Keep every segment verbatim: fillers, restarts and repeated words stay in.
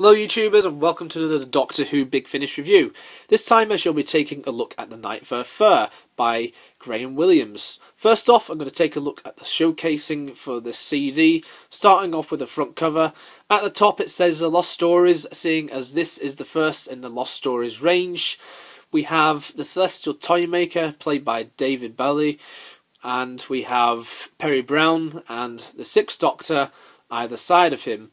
Hello YouTubers and welcome to another Doctor Who Big Finish review. This time I shall be taking a look at The Nightmare Fair by Graham Williams. First off, I'm going to take a look at the showcasing for the C D, starting off with the front cover. At the top it says The Lost Stories, seeing as this is the first in the Lost Stories range. We have the Celestial Toymaker, played by David Bailie, and we have Peri Brown and the Sixth Doctor either side of him.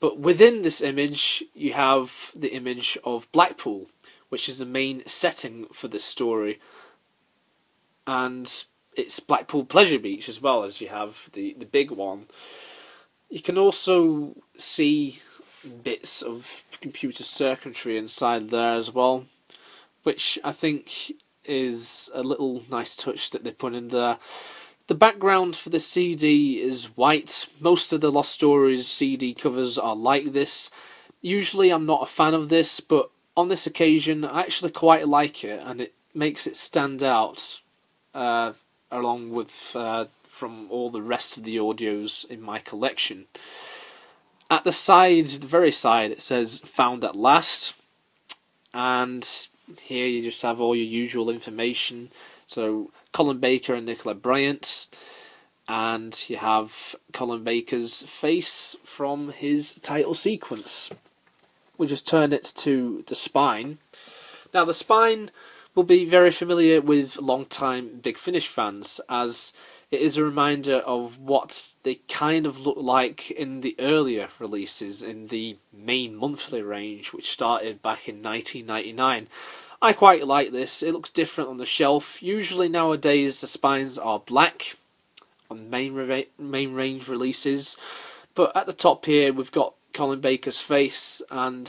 But within this image, you have the image of Blackpool, which is the main setting for this story. And it's Blackpool Pleasure Beach as well, as you have the, the big one. You can also see bits of computer circuitry inside there as well, which I think is a little nice touch that they put in there. The background for the C D is white. Most of the Lost Stories C D covers are like this. Usually I'm not a fan of this, but on this occasion I actually quite like it, and it makes it stand out uh, along with uh, from all the rest of the audios in my collection. At the side, the very side, it says "Found at Last," and here you just have all your usual information. So Colin Baker and Nicola Bryant, and you have Colin Baker's face from his title sequence. We just turn it to the spine. Now the spine will be very familiar with long-time Big Finish fans, as it is a reminder of what they kind of looked like in the earlier releases in the main monthly range, which started back in nineteen ninety-nine. I quite like this. It looks different on the shelf. Usually nowadays the spines are black on main, main range releases, but at the top here we've got Colin Baker's face, and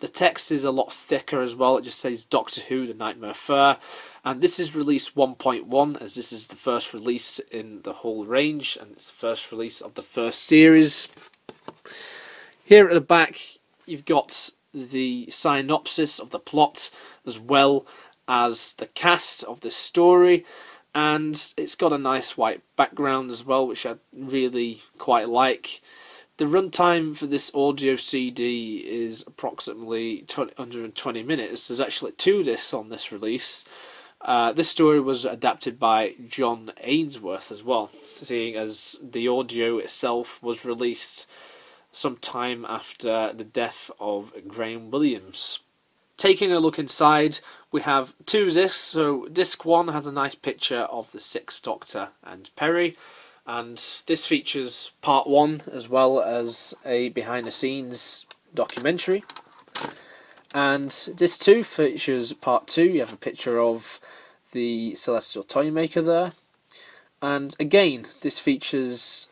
the text is a lot thicker as well. It just says Doctor Who The Nightmare Fair, and this is release one point one, as this is the first release in the whole range, and it's the first release of the first series. Here at the back you've got the synopsis of the plot, as well as the cast of this story, and it's got a nice white background as well, which I really quite like. The runtime for this audio C D is approximately one hundred twenty minutes. There's actually two discs on this release. Uh, this story was adapted by John Ainsworth as well, seeing as the audio itself was released some time after the death of Graham Williams. Taking a look inside, we have two discs. So disc one has a nice picture of the Sixth Doctor and Peri, and this features part one as well as a behind the scenes documentary. And disc two features part two. You have a picture of the Celestial Toymaker there, and again this features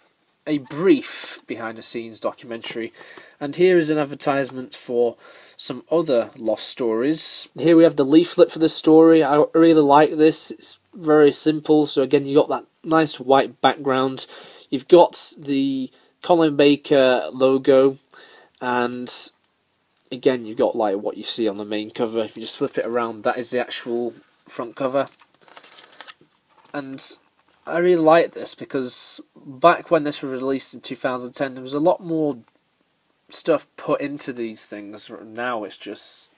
a brief behind-the-scenes documentary. And here is an advertisement for some other Lost Stories. Here we have the leaflet for the story. I really like this. It's very simple. So again, you got that nice white background. You've got the Colin Baker logo, and again, you've got like what you see on the main cover. If you just flip it around, that is the actual front cover. And I really like this, because back when this was released in two thousand ten, there was a lot more stuff put into these things. Now it's just,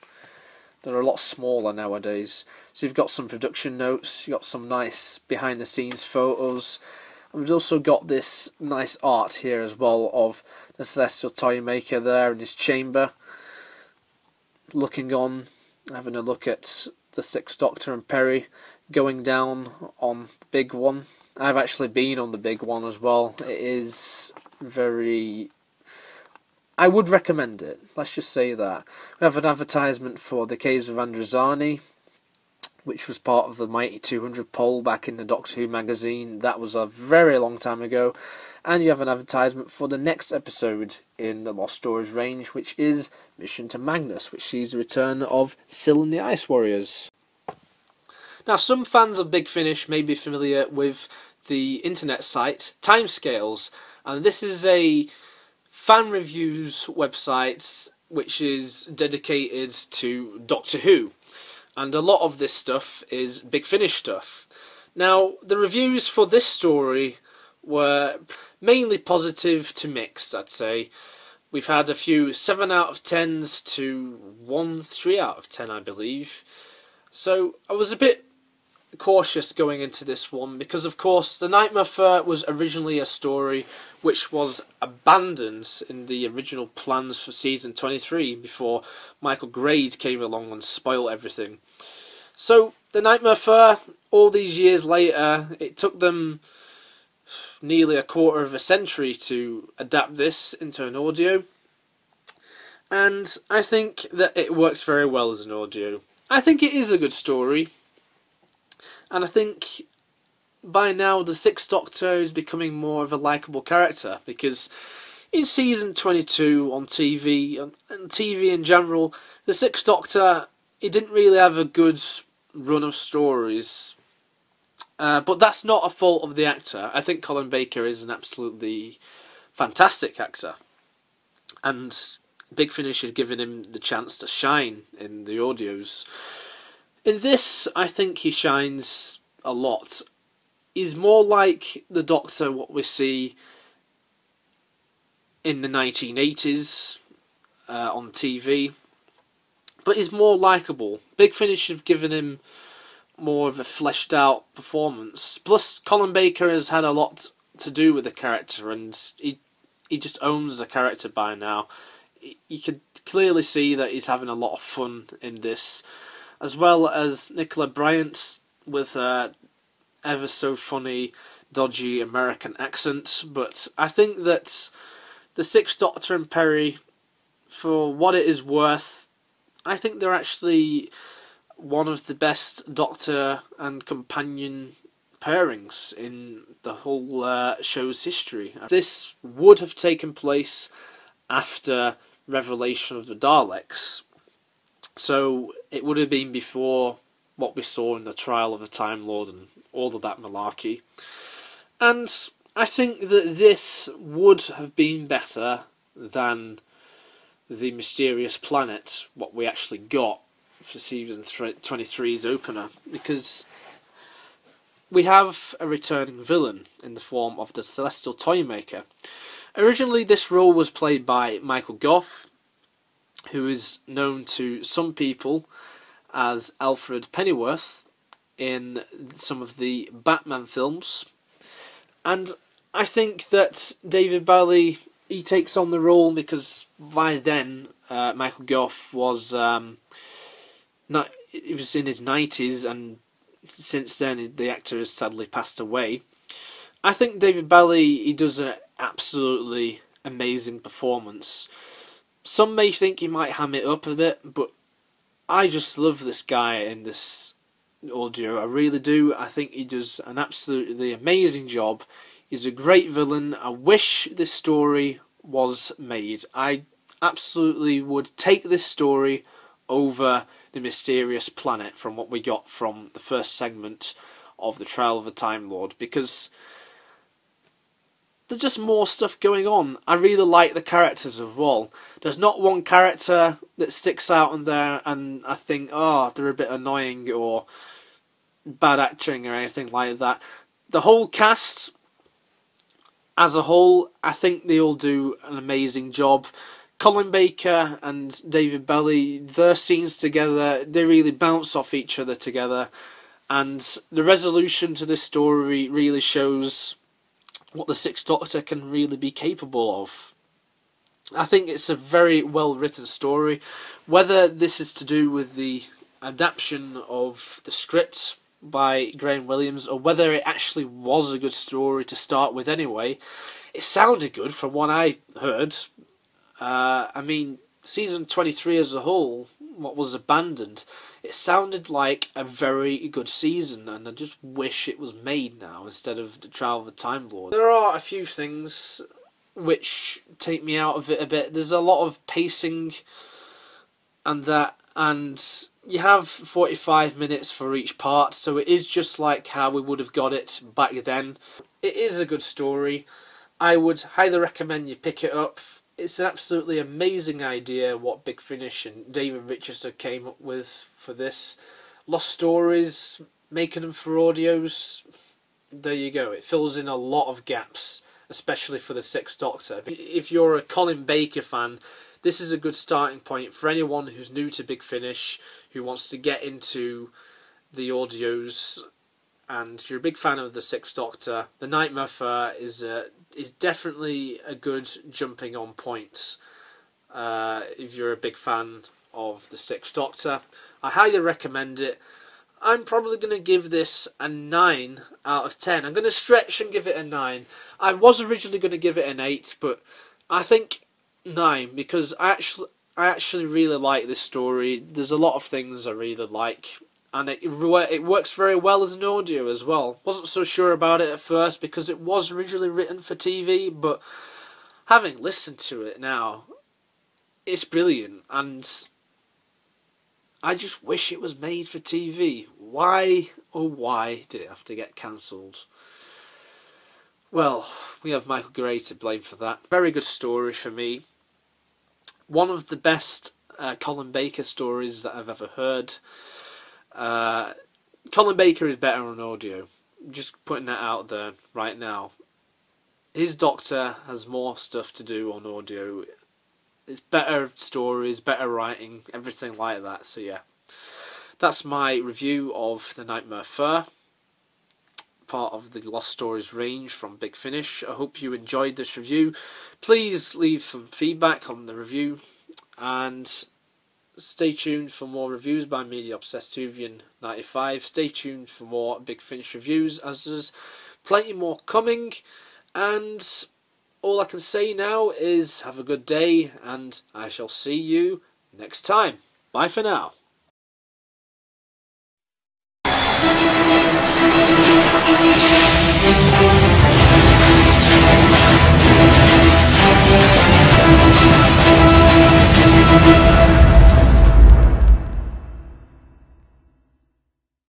they're a lot smaller nowadays. So you've got some production notes, you've got some nice behind the scenes photos, and we've also got this nice art here as well of the Celestial Toymaker there in his chamber, looking on, having a look at the Sixth Doctor and Peri, going down on the big one. I've actually been on the big one as well. It is very... I would recommend it, let's just say that. We have an advertisement for the Caves of Androzani, which was part of the Mighty two hundred poll back in the Doctor Who magazine. That was a very long time ago. And you have an advertisement for the next episode in the Lost Stories range, which is Mission to Magnus, which sees the return of Sil and the Ice Warriors. Now, some fans of Big Finish may be familiar with the internet site Timescales, and this is a fan reviews website which is dedicated to Doctor Who, and a lot of this stuff is Big Finish stuff. Now, the reviews for this story were mainly positive to mixed, I'd say. We've had a few seven out of tens to one three out of ten, I believe. So I was a bit cautious going into this one because, of course, The Nightmare Fair was originally a story which was abandoned in the original plans for season twenty-three before Michael Grade came along and spoiled everything. So The Nightmare Fair, all these years later, it took them nearly a quarter of a century to adapt this into an audio, and I think that it works very well as an audio. I think it is a good story, and I think by now the Sixth Doctor is becoming more of a likeable character, because in season twenty-two on T V, and T V in general, the Sixth Doctor, he didn't really have a good run of stories. Uh, but that's not a fault of the actor. I think Colin Baker is an absolutely fantastic actor, and Big Finish had given him the chance to shine in the audios. In this, I think he shines a lot. He's more like the Doctor what we see in the nineteen eighties uh, on T V, but he's more likeable. Big Finish have given him more of a fleshed out performance. Plus, Colin Baker has had a lot to do with the character, and he he just owns the character by now. You could clearly see that he's having a lot of fun in this, as well as Nicola Bryant with her ever so funny, dodgy American accent. But I think that the Sixth Doctor and Peri, for what it is worth, I think they're actually one of the best Doctor and companion pairings in the whole uh, show's history. This would have taken place after Revelation of the Daleks, so it would have been before what we saw in the Trial of the Time Lord and all of that malarkey. And I think that this would have been better than the Mysterious Planet, what we actually got for season twenty-three's opener, because we have a returning villain in the form of the Celestial Toymaker. Originally, this role was played by Michael Gough, who is known to some people as Alfred Pennyworth in some of the Batman films. And I think that David Bailie, he takes on the role because by then uh, Michael Gough was um, not, it was in his nineties, and since then the actor has sadly passed away. I think David Bailie, he does an absolutely amazing performance. Some may think he might ham it up a bit, but I just love this guy in this audio. I really do. I think he does an absolutely amazing job. He's a great villain. I wish this story was made. I absolutely would take this story over the Mysterious Planet from what we got from the first segment of the Trial of the Time Lord, because there's just more stuff going on. I really like the characters as well. There's not one character that sticks out in there and I think, oh, they're a bit annoying or bad acting or anything like that. The whole cast as a whole, I think they all do an amazing job. Colin Baker and David Bailie, their scenes together, they really bounce off each other together, and the resolution to this story really shows what the Sixth Doctor can really be capable of. I think it's a very well written story. Whether this is to do with the adaptation of the script by Graham Williams, or whether it actually was a good story to start with anyway, it sounded good from what I heard. Uh, I mean, season twenty-three as a whole, what was abandoned, it sounded like a very good season, and I just wish it was made now instead of the Trial of the Time Lord. There are a few things which take me out of it a bit. There's a lot of pacing and that, and you have forty-five minutes for each part, so it is just like how we would have got it back then. It is a good story. I would highly recommend you pick it up. It's an absolutely amazing idea what Big Finish and David Richardson came up with for this. Lost Stories, making them for audios, there you go. It fills in a lot of gaps especially for the Sixth Doctor. If you're a Colin Baker fan, this is a good starting point for anyone who's new to Big Finish, who wants to get into the audios, and you're a big fan of the Sixth Doctor. The Nightmare Fair is a, is definitely a good jumping on point uh, if you're a big fan of the Sixth Doctor. I highly recommend it. I'm probably going to give this a nine out of ten. I'm going to stretch and give it a nine. I was originally going to give it an eight, but I think nine, because I actually, I actually really like this story. There's a lot of things I really like, and it, it works very well as an audio as well. Wasn't so sure about it at first, because it was originally written for T V, but having listened to it now, it's brilliant, and I just wish it was made for T V. Why, oh why, did it have to get cancelled? Well, we have Michael Grade to blame for that. Very good story for me. One of the best uh, Colin Baker stories that I've ever heard. Uh, Colin Baker is better on audio. Just putting that out there right now. His Doctor has more stuff to do on audio. It's better stories, better writing, everything like that. So yeah, that's my review of The Nightmare Fair, part of the Lost Stories range from Big Finish. I hope you enjoyed this review. Please leave some feedback on the review, and stay tuned for more reviews by me, The Obsessed Whovian ninety-five. Stay tuned for more Big Finish reviews, as there's plenty more coming, and all I can say now is have a good day, and I shall see you next time. Bye for now.